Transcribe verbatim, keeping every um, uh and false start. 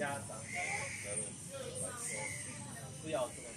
家长的责任来说，不要这么